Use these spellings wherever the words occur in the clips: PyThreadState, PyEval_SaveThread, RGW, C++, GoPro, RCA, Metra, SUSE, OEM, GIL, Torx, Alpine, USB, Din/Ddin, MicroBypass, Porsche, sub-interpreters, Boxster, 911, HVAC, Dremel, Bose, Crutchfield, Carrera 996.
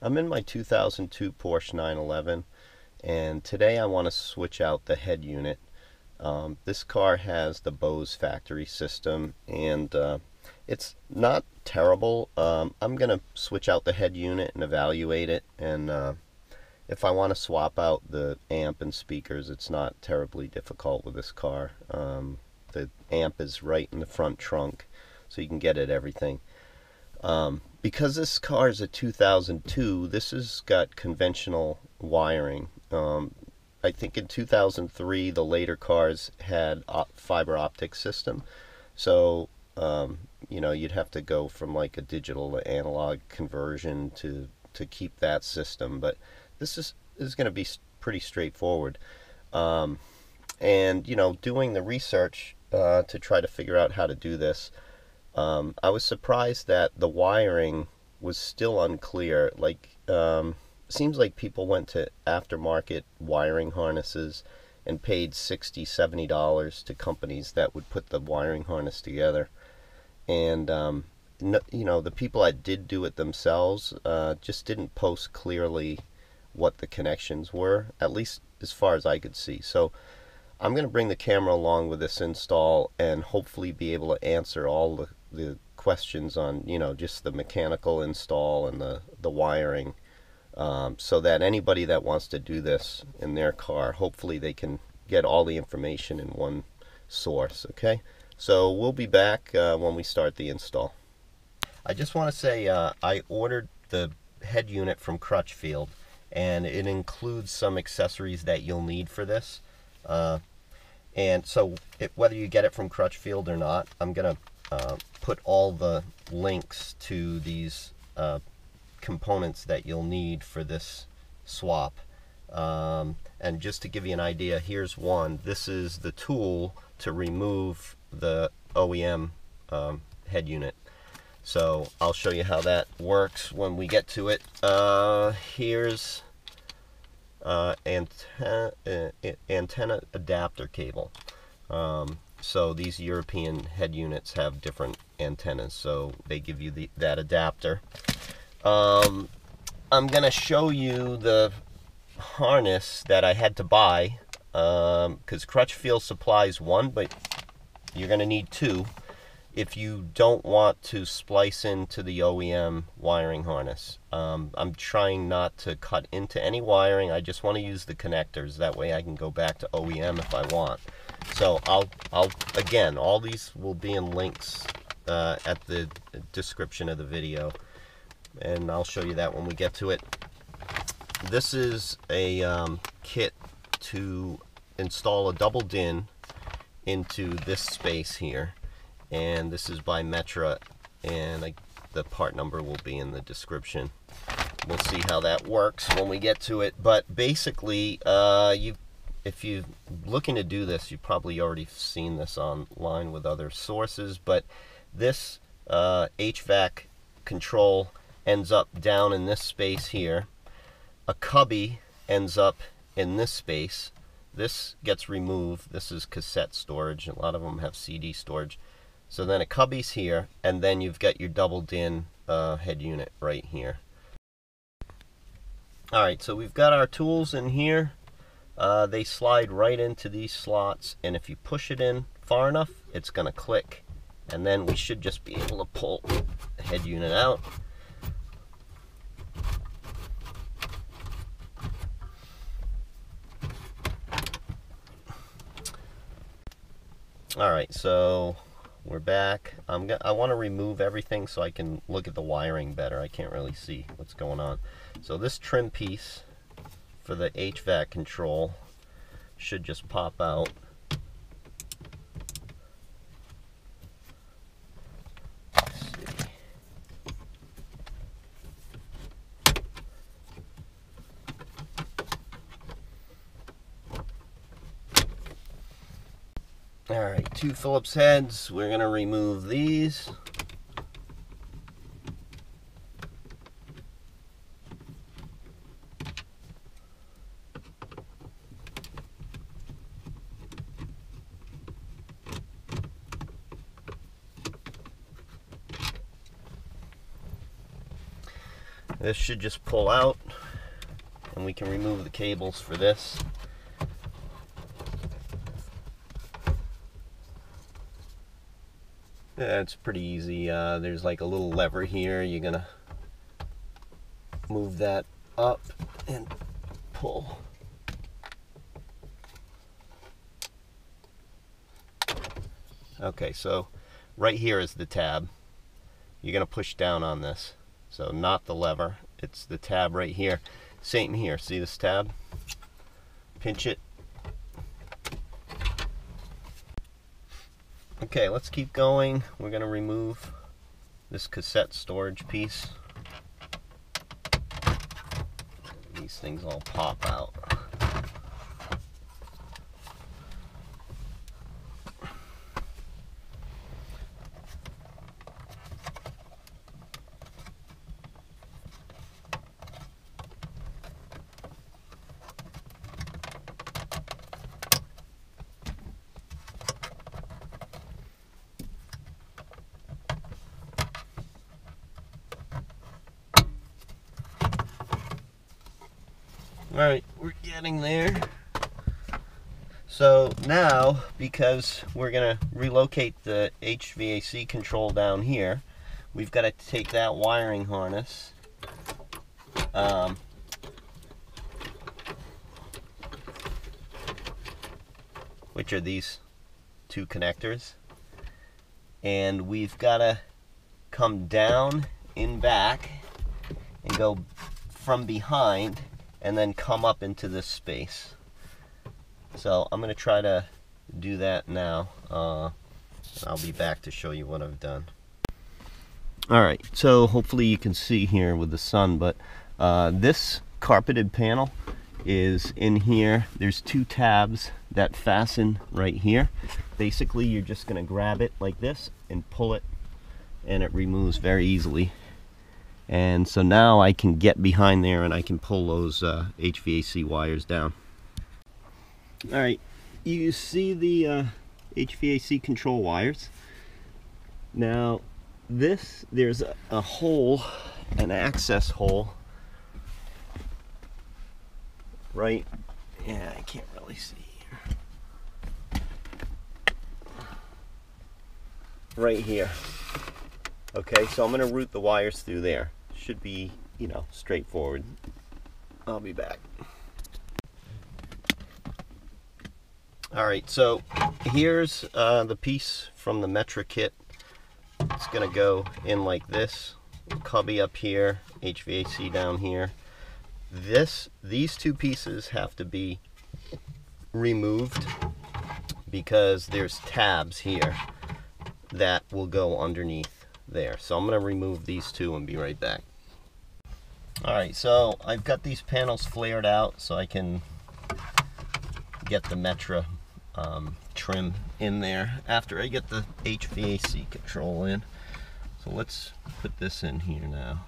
I'm in my 2002 Porsche 911, and today I want to switch out the head unit. This car has the Bose factory system, and it's not terrible. I'm going to switch out the head unit and evaluate it, and if I want to swap out the amp and speakers, it's not terribly difficult with this car. The amp is right in the front trunk, so you can get at everything. Because this car is a 2002, this has got conventional wiring. I think in 2003, the later cars had fiber optic system. So, you know, you'd have to go from like a digital to analog conversion to keep that system. But this is going to be pretty straightforward. And, you know, doing the research to try to figure out how to do this, I was surprised that the wiring was still unclear. Like, seems like people went to aftermarket wiring harnesses and paid $60, $70 to companies that would put the wiring harness together. And, no, you know, the people that did do it themselves just didn't post clearly what the connections were, at least as far as I could see. So I'm going to bring the camera along with this install and hopefully be able to answer all the questions on, you know, just the mechanical install and the wiring, so that anybody that wants to do this in their car, hopefully they can get all the information in one source. Okay, so we'll be back when we start the install. I just want to say I ordered the head unit from Crutchfield, and it includes some accessories that you'll need for this, and so whether you get it from Crutchfield or not, I'm gonna put all the links to these components that you'll need for this swap. And just to give you an idea, here's one. This is the tool to remove the OEM head unit. So I'll show you how that works when we get to it. Here's antenna adapter cable. So these European head units have different antennas, so they give you that adapter. I'm going to show you the harness that I had to buy, because Crutchfield supplies one, but you're going to need two if you don't want to splice into the OEM wiring harness. I'm trying not to cut into any wiring. I just want to use the connectors. That way I can go back to OEM if I want. So I'll again, all these will be in links at the description of the video, and I'll show you that when we get to it. This is a kit to install a double DIN into this space here, and this is by Metra, and the part number will be in the description. We'll see how that works when we get to it, but basically if you're looking to do this, you've probably already seen this online with other sources, but this HVAC control ends up down in this space here. A cubby ends up in this space. This gets removed. This is cassette storage. A lot of them have CD storage. So then a cubby's here, and then you've got your double DIN head unit right here. Alright, so we've got our tools in here. They slide right into these slots, and if you push it in far enough, it's going to click. And then we should just be able to pull the head unit out. Alright, so we're back. I want to remove everything so I can look at the wiring better. I can't really see what's going on. So this trim piece for the HVAC control should just pop out. Let's see. All right, two Phillips heads. We're going to remove these. This should just pull out and we can remove the cables for this. That's pretty easy. There's like a little lever here. You're gonna move that up and pull. Okay, so right here is the tab. You're gonna push down on this. So not the lever, it's the tab right here. Same here, see this tab? Pinch it. Okay, let's keep going. We're going to remove this cassette storage piece. These things all pop out. Alright, we're getting there. So now, because we're going to relocate the HVAC control down here, we've got to take that wiring harness. Which are these two connectors. And we've got to come down in back and go from behind and then come up into this space. So I'm going to try to do that now. I'll be back to show you what I've done. Alright, so hopefully you can see here with the sun, but this carpeted panel is in here. There's two tabs that fasten right here. Basically you're just going to grab it like this and pull it, and it removes very easily. And so now I can get behind there and I can pull those HVAC wires down. Alright, you see the HVAC control wires. Now this, there's a hole, an access hole. Right? Yeah, I can't really see here. Right here. Okay, so I'm going to route the wires through there. Should be, you know, straightforward. I'll be back. Alright, so here's the piece from the Metra kit. It's going to go in like this. Cubby up here, HVAC down here. These two pieces have to be removed because there's tabs here that will go underneath there. So I'm going to remove these two and be right back. Alright, so I've got these panels flared out so I can get the Metra trim in there after I get the HVAC control in. So let's put this in here now.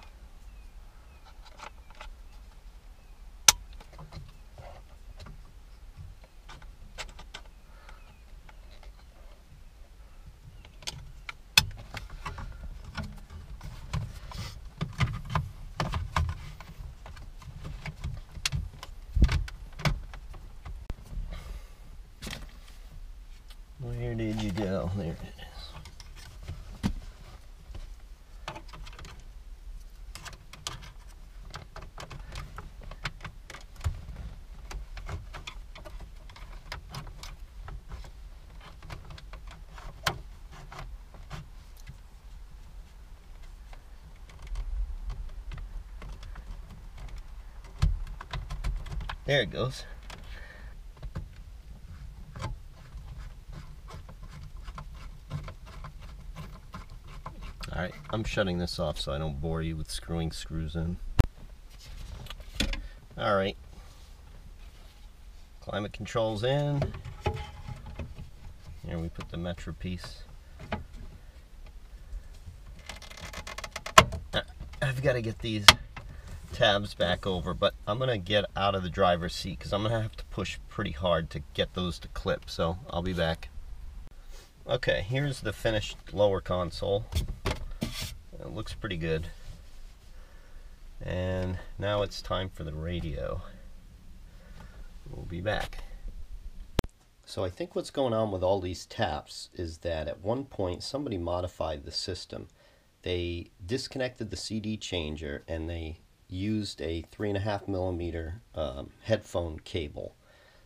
Where did you go? There it is. There it goes. Alright, I'm shutting this off so I don't bore you with screwing screws in. Alright, climate controls in. Here we put the Metra piece. I've got to get these tabs back over, but I'm going to get out of the driver's seat because I'm going to have to push pretty hard to get those to clip, so I'll be back. Okay, here's the finished lower console. It looks pretty good. And now it's time for the radio. We'll be back. So I think what's going on with all these taps is that at one point somebody modified the system. They disconnected the CD changer and they used a 3.5 millimeter headphone cable.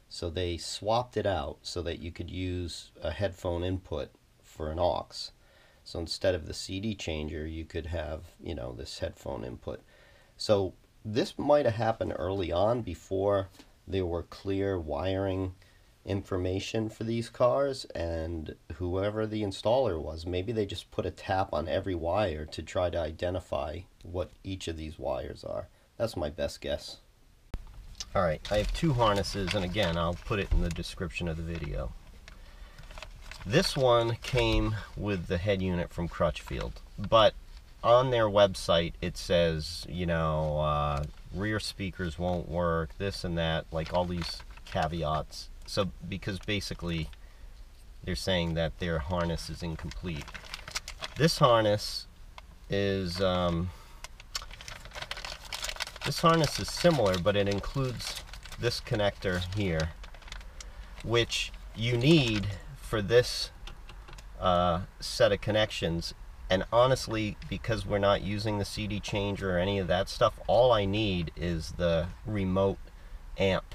So they swapped it out so that you could use a headphone input for an aux. So instead of the CD changer, you could have, you know, this headphone input. So this might have happened early on before there were clear wiring information for these cars, and whoever the installer was, maybe they just put a tap on every wire to try to identify what each of these wires are. That's my best guess. Alright, I have two harnesses, and again, I'll put it in the description of the video. This one came with the head unit from Crutchfield, but on their website it says, you know, rear speakers won't work, this and that, like all these caveats. So, because basically they're saying that their harness is incomplete. This harness is similar, but it includes this connector here, which you need for this set of connections. And honestly, because we're not using the CD changer or any of that stuff, all I need is the remote amp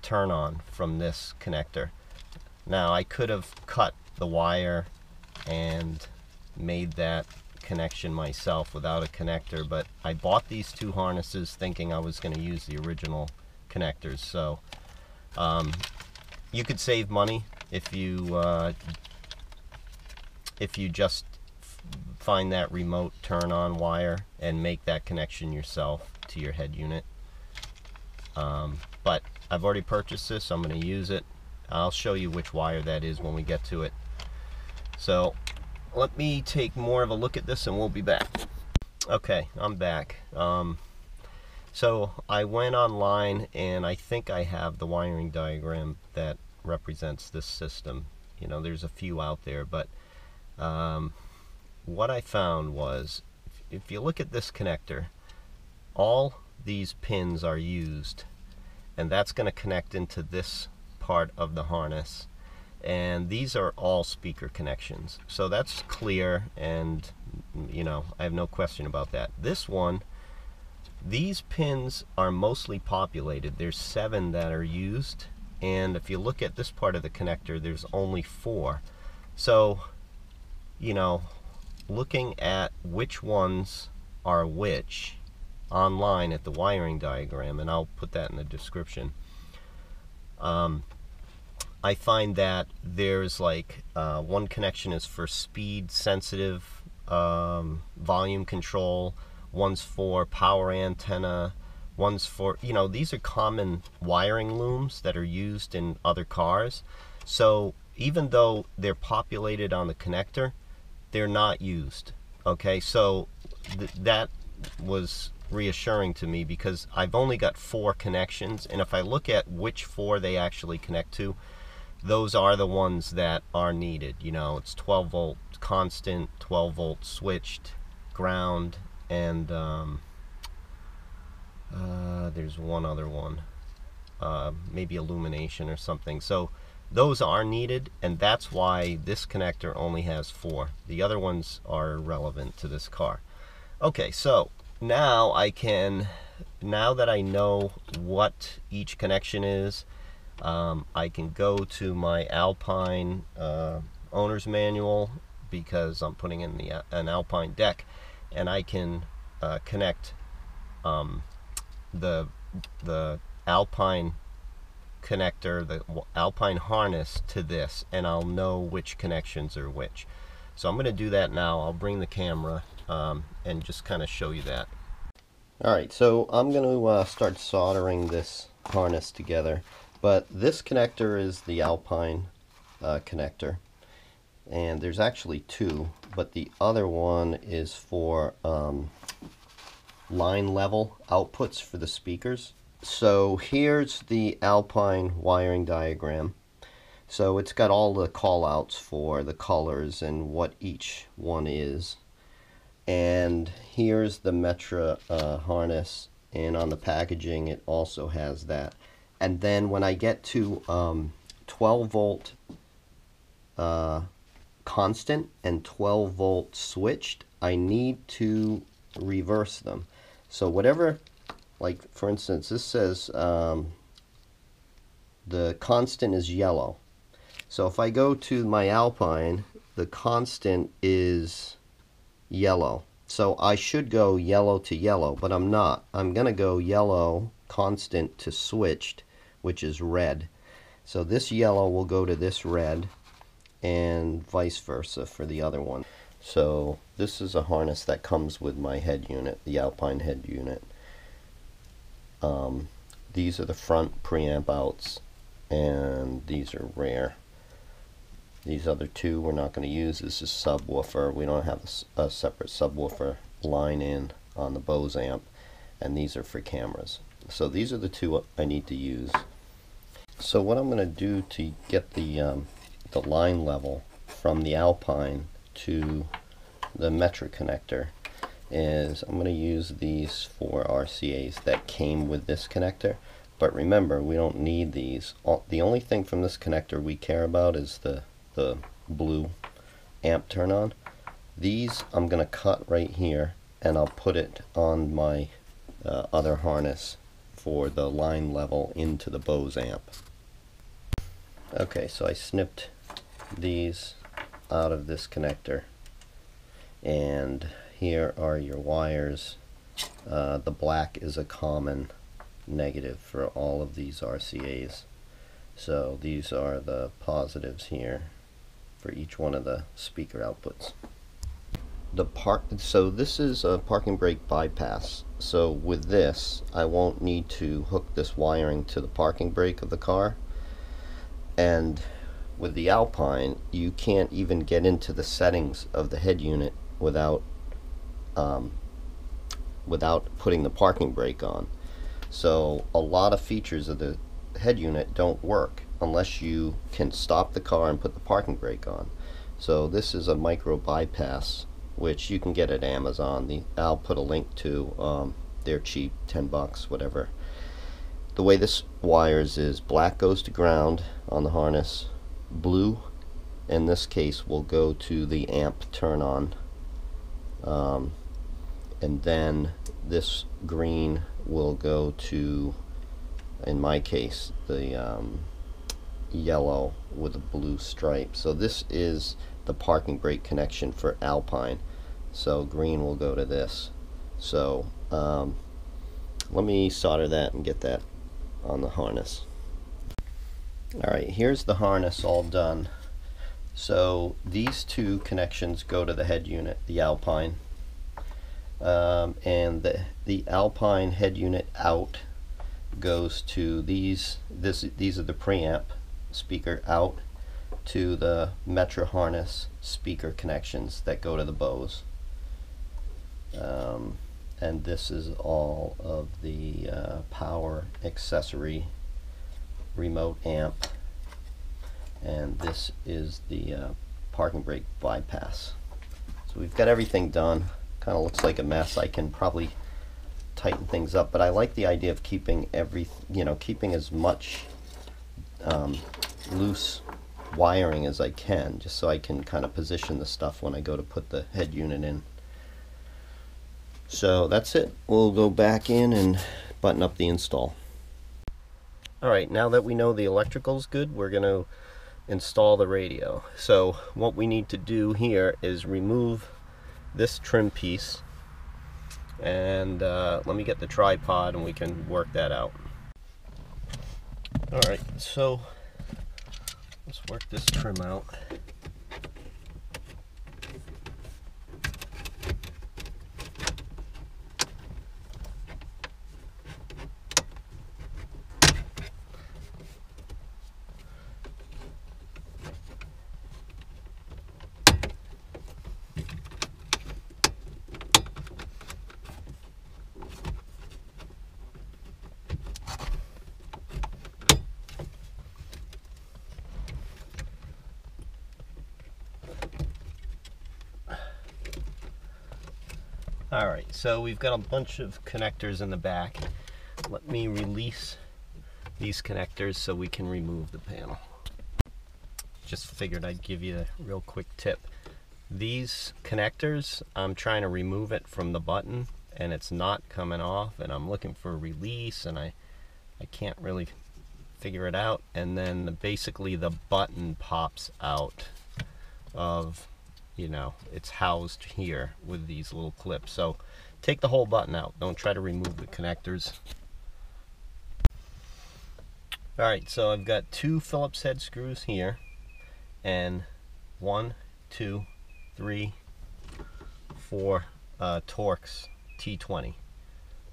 turn on from this connector. Now I could have cut the wire and made that connection myself without a connector, but I bought these two harnesses thinking I was going to use the original connectors. So you could save money if you just find that remote turn on wire and make that connection yourself to your head unit. But I've already purchased this, so I'm going to use it. I'll show you which wire that is when we get to it. So let me take more of a look at this and we'll be back. Okay, I'm back. So I went online and I think I have the wiring diagram that represents this system. You know, there's a few out there, but what I found was, if you look at this connector, all these pins are used, and that's going to connect into this part of the harness, and these are all speaker connections, so that's clear, and you know, I have no question about that. This one, these pins are mostly populated. There's 7 that are used, and if you look at this part of the connector, there's only 4. So, you know, looking at which ones are which online at the wiring diagram, and I'll put that in the description, I find that there's like one connection is for speed sensitive volume control, one's for power antenna, one's for, you know, these are common wiring looms that are used in other cars. So even though they're populated on the connector, they're not used. Okay, so that was reassuring to me, because I've only got 4 connections, and if I look at which 4 they actually connect to, those are the ones that are needed. You know, it's 12 volt constant, 12 volt switched, ground, and there's one other one, maybe illumination or something. So those are needed, and that's why this connector only has 4. The other ones are irrelevant to this car. Okay, so now I can, now that I know what each connection is, I can go to my Alpine owner's manual, because I'm putting in an Alpine deck, and I can connect the Alpine connector, the Alpine harness to this, and I'll know which connections are which. So I'm going to do that now. I'll bring the camera and just kind of show you that. Alright, so I'm going to start soldering this harness together, but this connector is the Alpine connector, and there's actually 2, but the other one is for line level outputs for the speakers. So here's the Alpine wiring diagram. So it's got all the call outs for the colors and what each one is. And here's the Metra harness, and on the packaging it also has that. And then when I get to 12 volt constant and 12 volt switched, I need to reverse them. So whatever, like for instance, this says the constant is yellow. So if I go to my Alpine, the constant is yellow. So I should go yellow to yellow, but I'm not. I'm going to go yellow constant to switched, which is red. So this yellow will go to this red, and vice versa for the other one. So this is a harness that comes with my head unit, the Alpine head unit. These are the front preamp outs, and these are rare. These other two we're not going to use. This is subwoofer. We don't have a separate subwoofer line in on the Bose amp, and these are for cameras. So these are the two I need to use. So what I'm going to do to get the line level from the Alpine to the Metra connector is I'm going to use these 4 RCAs that came with this connector. But remember, we don't need these. The only thing from this connector we care about is the blue amp turn on. These I'm going to cut right here, and I'll put it on my other harness for the line level into the Bose amp. Okay, so I snipped these out of this connector, and here are your wires. The black is a common negative for all of these RCAs. So these are the positives here for each one of the speaker outputs. So this is a parking brake bypass. So with this, I won't need to hook this wiring to the parking brake of the car. And with the Alpine, you can't even get into the settings of the head unit without putting the parking brake on. So a lot of features of the head unit don't work unless you can stop the car and put the parking brake on. So this is a micro bypass, which you can get at Amazon. I'll put a link to. They're cheap, $10, whatever. The way this wires is black goes to ground on the harness, blue in this case will go to the amp turn on, and then this green will go to, in my case, the yellow with a blue stripe. So this is the parking brake connection for Alpine. So green will go to this. So let me solder that and get that on the harness. Alright, here's the harness all done. So these two connections go to the head unit, the Alpine. And the Alpine head unit out goes to these are the preamp speaker out to the Metra harness speaker connections that go to the Bose. And this is all of the power accessory remote amp, and this is the parking brake bypass. So we've got everything done. Kind of looks like a mess. I can probably tighten things up, but I like the idea of keeping keeping as much loose wiring as I can, just so I can kind of position the stuff when I go to put the head unit in. So that's it. We'll go back in and button up the install. Alright, now that we know the electrical's good, we're going to install the radio. So what we need to do here is remove this trim piece, and let me get the tripod and we can work that out. Alright, so let's work this trim out. All right, so we've got a bunch of connectors in the back. Let me release these connectors so we can remove the panel. Just figured I'd give you a real quick tip. These connectors, I'm trying to remove it from the button and it's not coming off, and I'm looking for a release and I can't really figure it out, and then basically the button pops out of, you know, it's housed here with these little clips. So take the whole button out, don't try to remove the connectors. All right, so I've got two Phillips head screws here, and 1, 2, 3, 4 Torx T20.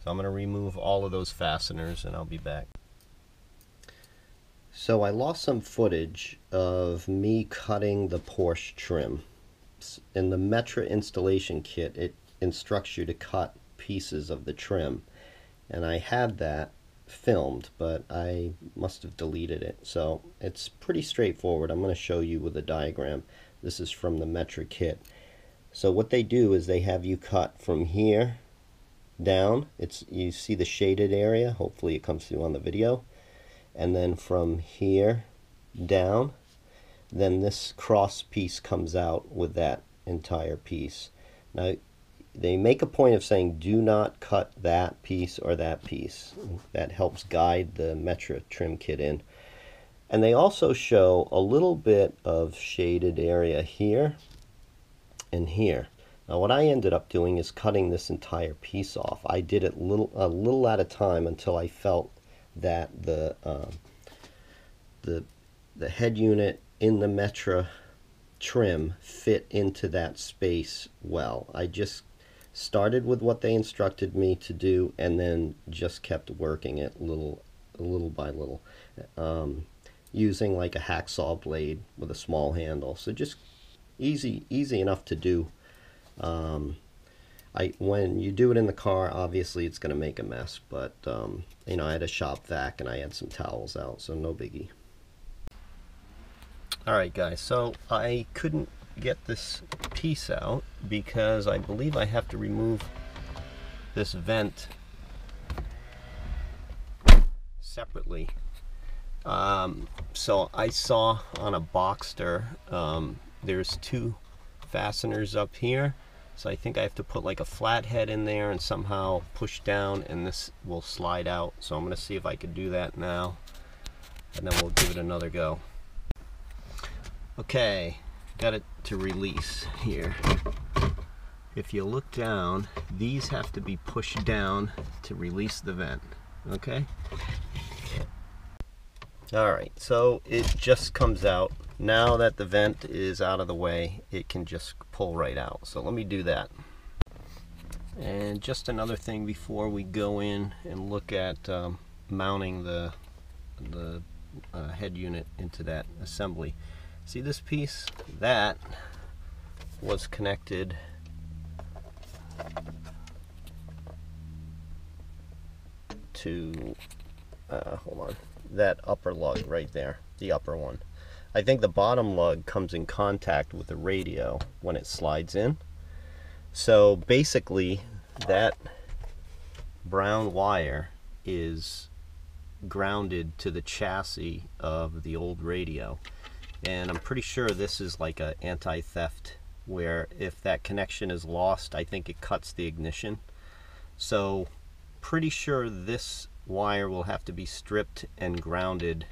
So I'm going to remove all of those fasteners and I'll be back. So I lost some footage of me cutting the Porsche trim. In the Metra installation kit, it instructs you to cut pieces of the trim, and I had that filmed, but I must have deleted it. So it's pretty straightforward. I'm going to show you with a diagram. This is from the Metra kit. So what they do is they have you cut from here down. It's, you see the shaded area, hopefully it comes through on the video, and then from here down, then this cross piece comes out with that entire piece. Now they make a point of saying do not cut that piece or that piece. That helps guide the Metra trim kit in. And they also show a little bit of shaded area here and here. Now what I ended up doing is cutting this entire piece off. I did it a little at a time until I felt that the head unit in the Metra trim fit into that space well. I just started with what they instructed me to do and then just kept working it little by little, using like a hacksaw blade with a small handle. So just easy enough to do. When you do it in the car, obviously it's going to make a mess, but you know, I had a shop vac and I had some towels out, so no biggie. Alright guys, so I couldn't get this piece out because I believe I have to remove this vent separately. So I saw on a Boxster, there's two fasteners up here, so I think I have to put like a flathead in there and somehow push down and this will slide out. So I'm going to see if I can do that now, and then we'll give it another go. Okay, got it to release here. If you look down, these have to be pushed down to release the vent. Okay? Alright, so it just comes out. Now that the vent is out of the way, it can just pull right out. So let me do that. And just another thing before we go in and look at mounting the head unit into that assembly. See this piece? That was connected to, hold on, that upper lug right there, the upper one. I think the bottom lug comes in contact with the radio when it slides in. So basically that brown wire is grounded to the chassis of the old radio. And I'm pretty sure this is like an anti-theft, where if that connection is lost, I think it cuts the ignition. So pretty sure this wire will have to be stripped and grounded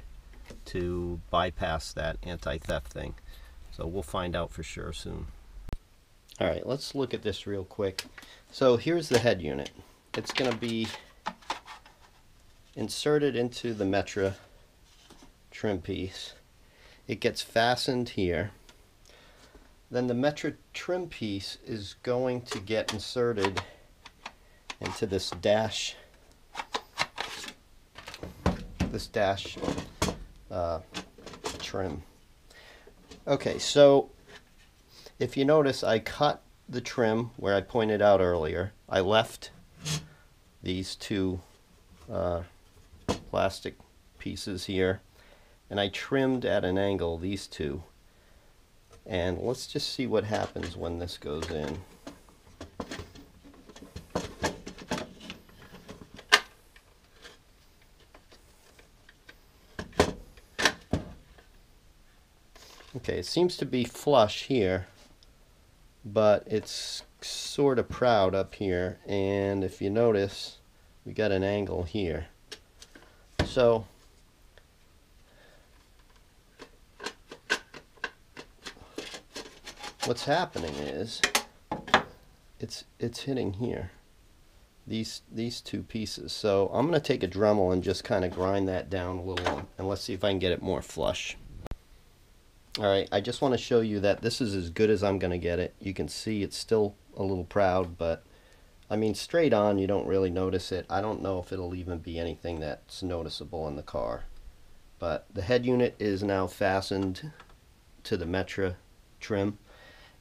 to bypass that anti-theft thing. So we'll find out for sure soon. All right, let's look at this real quick. So here's the head unit. It's going to be inserted into the Metra trim piece. It gets fastened here. Then the Metra trim piece is going to get inserted into this dash trim. Okay, so if you notice, I cut the trim where I pointed out earlier. I left these two plastic pieces here, and I trimmed at an angle these two. And let's just see what happens when this goes in. Okay, it seems to be flush here, but it's sort of proud up here, and if you notice, we got an angle here. So what's happening is it's hitting here, these two pieces. So I'm going to take a Dremel and just kind of grind that down a little, and let's see if I can get it more flush. Alright, I just want to show you that this is as good as I'm going to get it. You can see it's still a little proud, but I mean, straight on you don't really notice it. I don't know if it'll even be anything that's noticeable in the car. But the head unit is now fastened to the Metra trim,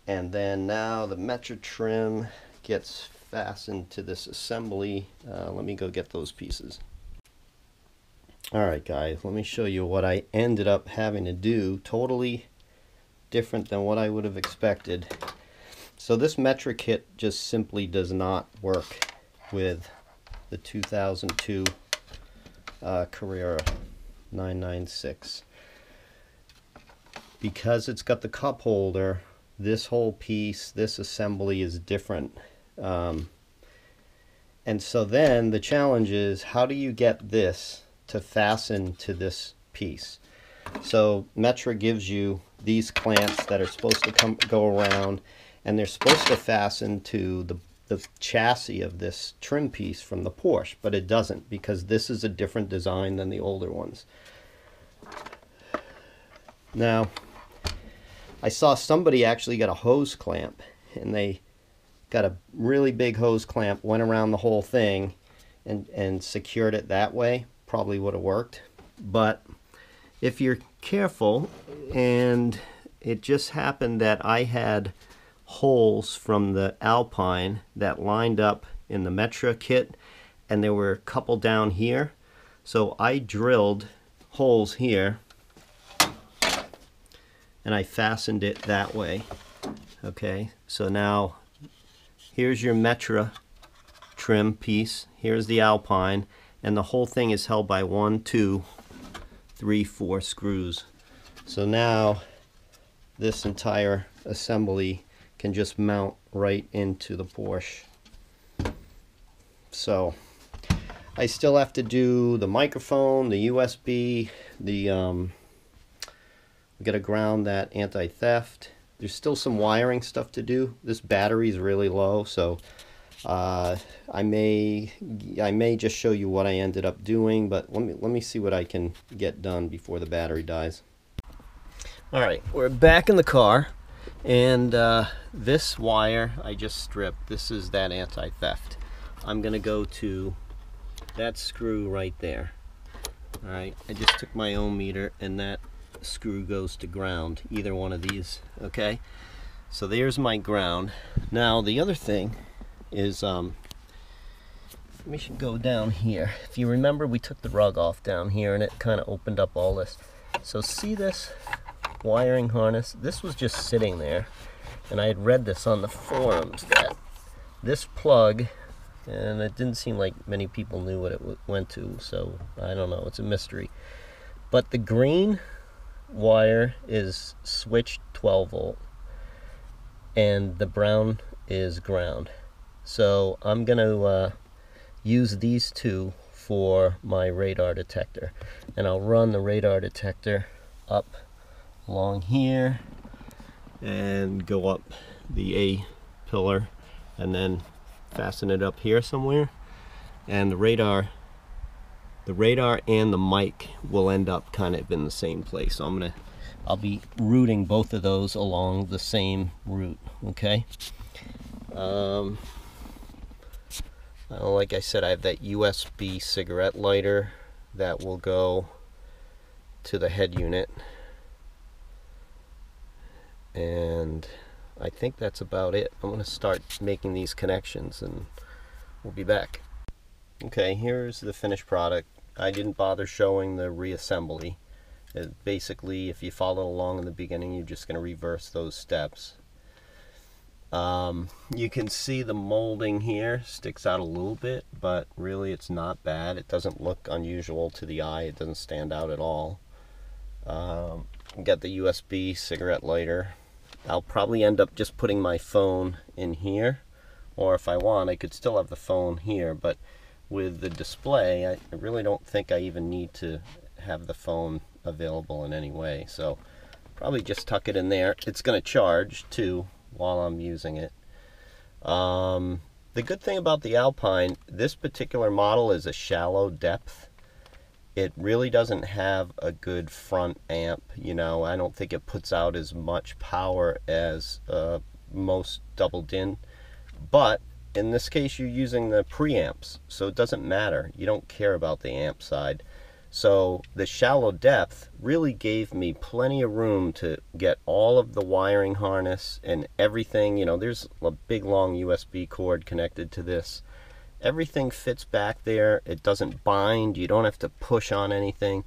and then now the Metra trim gets fastened to this assembly. Let me go get those pieces. Alright guys, let me show you what I ended up having to do. Totally different than what I would have expected. So this Metra kit just simply does not work with the 2002 Carrera 996. Because it's got the cup holder, this whole piece, this assembly is different. And so then the challenge is, how do you get this to fasten to this piece? So Metra gives you these clamps that are supposed to go around, and they're supposed to fasten to the chassis of this trim piece from the Porsche, but it doesn't, because this is a different design than the older ones. Now, I saw somebody actually got a hose clamp, and they got a really big hose clamp, went around the whole thing and secured it that way. Probably would have worked, but if you're careful, and it just happened that I had holes from the Alpine that lined up in the Metra kit, and there were a couple down here, so I drilled holes here and I fastened it that way. Okay, so now here's your Metra trim piece, here's the Alpine, and the whole thing is held by 1, 2, 3, 4 screws. So now this entire assembly can just mount right into the Porsche. So I still have to do the microphone, the USB, the we got to ground that anti-theft. There's still some wiring stuff to do. This battery's really low, so I may just show you what I ended up doing, but let me see what I can get done before the battery dies. All right, we're back in the car, and this wire I just stripped. This is that anti-theft. I'm gonna go to that screw right there. All right, I just took my ohm meter, and that screw goes to ground, either one of these. Okay, so there's my ground. Now the other thing is, we should go down here. If you remember, we took the rug off down here, and it kind of opened up all this. So see this wiring harness? This was just sitting there, and I had read this on the forums that this plug, and it didn't seem like many people knew what it went to, so I don't know, it's a mystery. But the green wire is switch 12 volt, and the brown is ground. So I'm going to use these two for my radar detector, and I'll run the radar detector up along here and go up the A pillar and then fasten it up here somewhere, and the radar and the mic will end up kind of in the same place. So I'll be routing both of those along the same route. Okay, like I said, I have that USB cigarette lighter that will go to the head unit, and I think that's about it. I'm going to start making these connections, and we'll be back. Okay, here's the finished product. I didn't bother showing the reassembly. Basically, if you followed along in the beginning, you're just going to reverse those steps. You can see the molding here sticks out a little bit, but really it's not bad. It doesn't look unusual to the eye. It doesn't stand out at all. Got the USB cigarette lighter. I'll probably end up just putting my phone in here, or if I want, I could still have the phone here, but with the display, I really don't think I even need to have the phone available in any way, so probably just tuck it in there. It's going to charge too while I'm using it. The good thing about the Alpine, this particular model is a shallow depth. It really doesn't have a good front amp. You know, I don't think it puts out as much power as most double din, but in this case you're using the preamps, so it doesn't matter. You don't care about the amp side. So the shallow depth really gave me plenty of room to get all of the wiring harness and everything. You know, there's a big long USB cord connected to this. Everything fits back there. It doesn't bind. You don't have to push on anything.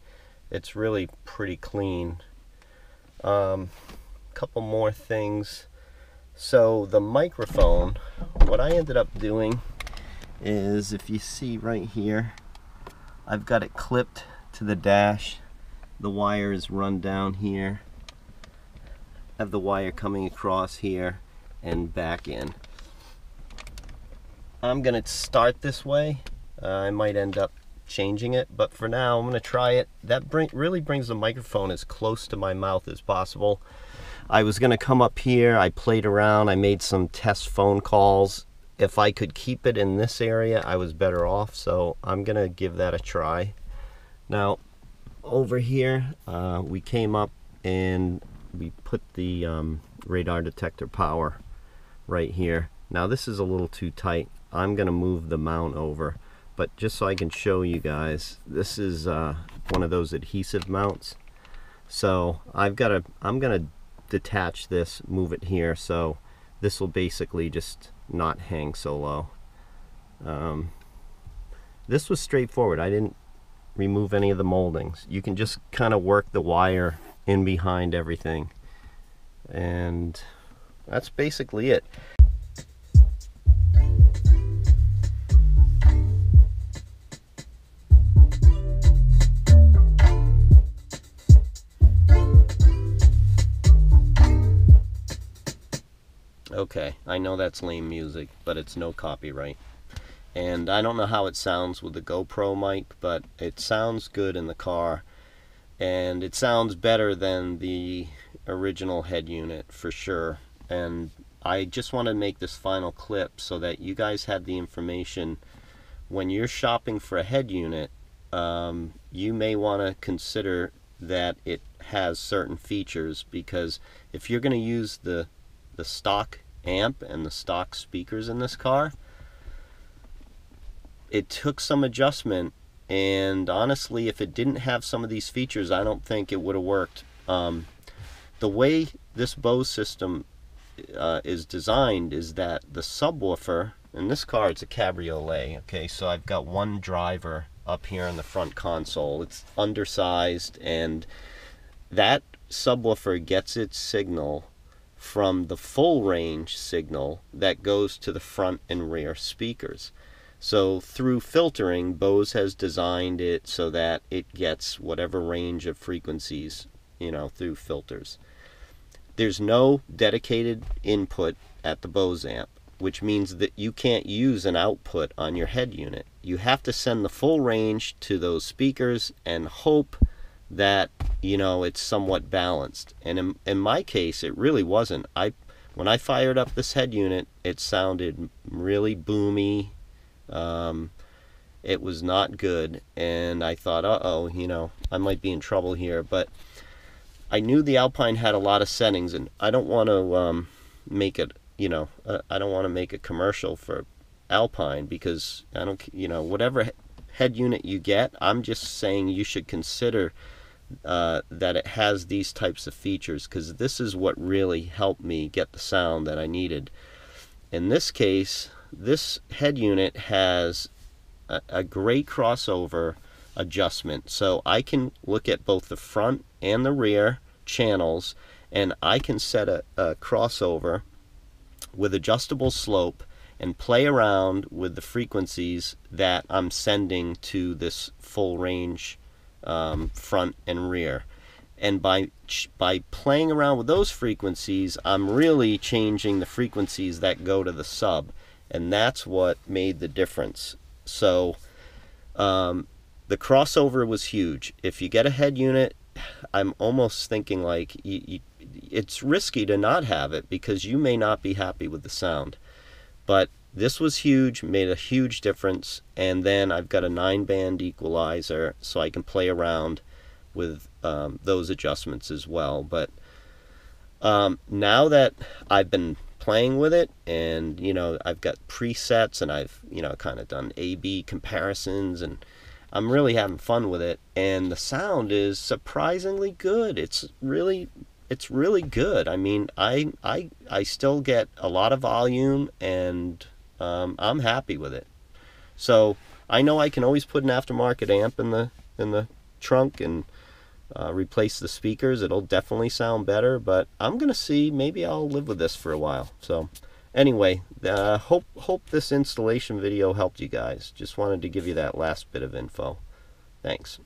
It's really pretty clean. Couple more things. So the microphone, what I ended up doing is, if you see right here, I've got it clipped to the dash. The wire is run down here. I have the wire coming across here and back in. I'm going to start this way. I might end up changing it, but for now I'm going to try it. That really brings the microphone as close to my mouth as possible. I was going to come up here. I played around. I made some test phone calls. If I could keep it in this area, I was better off, so I'm going to give that a try. Now, over here, we came up and we put the radar detector power right here. Now, this is a little too tight. I'm going to move the mount over, but just so I can show you guys, this is one of those adhesive mounts. So I'm going to detach this, move it here, so this will basically just not hang so low. This was straightforward. I didn't remove any of the moldings. You can just kind of work the wire in behind everything, and that's basically it. Okay, I know that's lame music, but it's no copyright. And I don't know how it sounds with the GoPro mic, but it sounds good in the car. And it sounds better than the original head unit, for sure. And I just want to make this final clip so that you guys have the information. When you're shopping for a head unit, you may want to consider that it has certain features, because if you're going to use the stock amp and the stock speakers in this car, it took some adjustment, and honestly, if it didn't have some of these features, I don't think it would have worked. The way this Bose system is designed is that the subwoofer in this car, it's a cabriolet, okay, so I've got one driver up here in the front console. It's undersized, and that subwoofer gets its signal from the full range signal that goes to the front and rear speakers. So through filtering, Bose has designed it so that it gets whatever range of frequencies, you know, through filters. There's no dedicated input at the Bose amp, which means that you can't use an output on your head unit. You have to send the full range to those speakers and hope that, you know, it's somewhat balanced. And in my case, it really wasn't. When I fired up this head unit, it sounded really boomy. It was not good, and I thought, uh-oh, you know, I might be in trouble here. But I knew the Alpine had a lot of settings, and I don't want to make it, you know, I don't want to make a commercial for Alpine, because I don't, you know, whatever head unit you get, I'm just saying you should consider that it has these types of features, because this is what really helped me get the sound that I needed. In this case, this head unit has a great crossover adjustment, so I can look at both the front and the rear channels, and I can set a crossover with adjustable slope and play around with the frequencies that I'm sending to this full range front and rear. And by playing around with those frequencies, I'm really changing the frequencies that go to the sub. And that's what made the difference. So the crossover was huge. If you get a head unit, I'm almost thinking like it's risky to not have it because you may not be happy with the sound. But this was huge, made a huge difference. And then I've got a 9-band equalizer, so I can play around with those adjustments as well. But now that I've been playing with it, and you know, I've got presets, and I've, you know, kind of done A/B comparisons, and I'm really having fun with it, and the sound is surprisingly good. It's really good. I mean, I still get a lot of volume, and I'm happy with it. So I know I can always put an aftermarket amp in the trunk and replace the speakers. It'll definitely sound better, but I'm gonna see, maybe I'll live with this for a while. So anyway, hope this installation video helped you guys. Just wanted to give you that last bit of info. Thanks.